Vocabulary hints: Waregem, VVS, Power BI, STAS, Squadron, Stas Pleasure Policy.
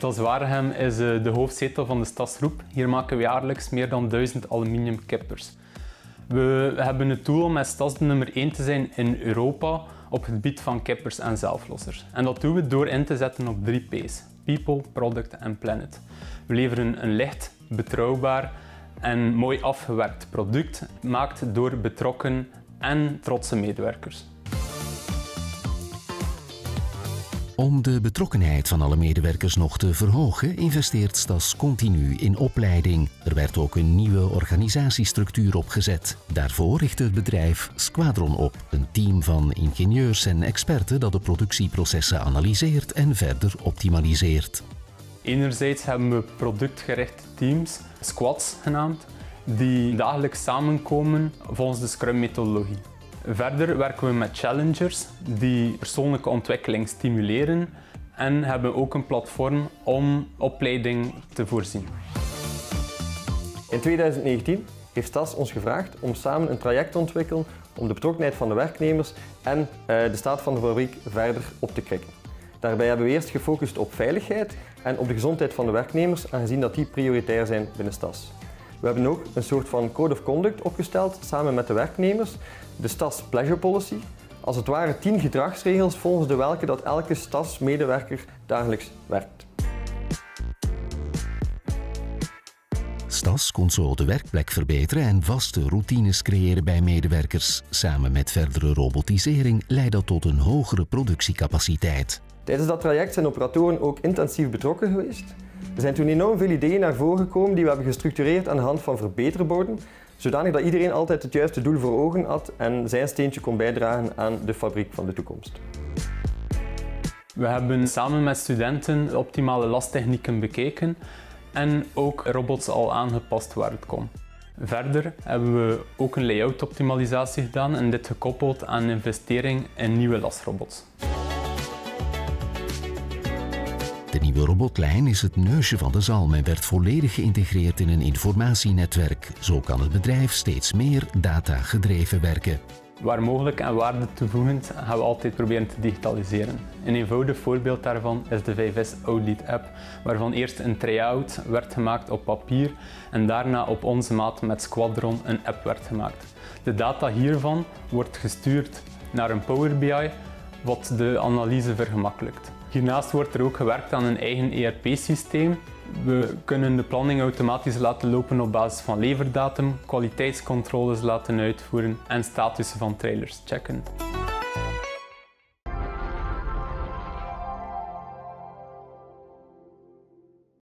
Waregem is de hoofdzetel van de Stas-groep. Hier maken we jaarlijks meer dan 1000 aluminium kippers. We hebben het doel om met Stas nummer 1 te zijn in Europa op het gebied van kippers en zelflossers. En dat doen we door in te zetten op 3 P's: People, Product en Planet. We leveren een licht, betrouwbaar en mooi afgewerkt product, gemaakt door betrokken en trotse medewerkers. Om de betrokkenheid van alle medewerkers nog te verhogen, investeert Stas continu in opleiding. Er werd ook een nieuwe organisatiestructuur opgezet. Daarvoor richt het bedrijf Squadron op, een team van ingenieurs en experten dat de productieprocessen analyseert en verder optimaliseert. Enerzijds hebben we productgerichte teams, squads genaamd, die dagelijks samenkomen volgens de Scrum-methodologie. Verder werken we met challengers die persoonlijke ontwikkeling stimuleren en hebben ook een platform om opleiding te voorzien. In 2019 heeft Stas ons gevraagd om samen een traject te ontwikkelen om de betrokkenheid van de werknemers en de staat van de fabriek verder op te krikken. Daarbij hebben we eerst gefocust op veiligheid en op de gezondheid van de werknemers, aangezien dat die prioritair zijn binnen Stas. We hebben ook een soort van code of conduct opgesteld samen met de werknemers, de Stas Pleasure Policy. Als het ware 10 gedragsregels volgens de welke dat elke Stas-medewerker dagelijks werkt. Stas kon zo de werkplek verbeteren en vaste routines creëren bij medewerkers. Samen met verdere robotisering leidt dat tot een hogere productiecapaciteit. Tijdens dat traject zijn operatoren ook intensief betrokken geweest. Er zijn toen enorm veel ideeën naar voren gekomen die we hebben gestructureerd aan de hand van verbeterborden, zodanig dat iedereen altijd het juiste doel voor ogen had en zijn steentje kon bijdragen aan de fabriek van de toekomst. We hebben samen met studenten optimale lasttechnieken bekeken en ook robots al aangepast waar het kon. Verder hebben we ook een layout-optimalisatie gedaan en dit gekoppeld aan investering in nieuwe lasrobots. De nieuwe robotlijn is het neusje van de zalm en werd volledig geïntegreerd in een informatienetwerk. Zo kan het bedrijf steeds meer data-gedreven werken. Waar mogelijk en waarde toevoegend gaan we altijd proberen te digitaliseren. Een eenvoudig voorbeeld daarvan is de VVS Audit-app, waarvan eerst een try-out werd gemaakt op papier en daarna op onze maat met Squadron een app werd gemaakt. De data hiervan wordt gestuurd naar een Power BI, wat de analyse vergemakkelijkt. Hiernaast wordt er ook gewerkt aan een eigen ERP-systeem. We kunnen de planning automatisch laten lopen op basis van leverdatum, kwaliteitscontroles laten uitvoeren en statussen van trailers checken.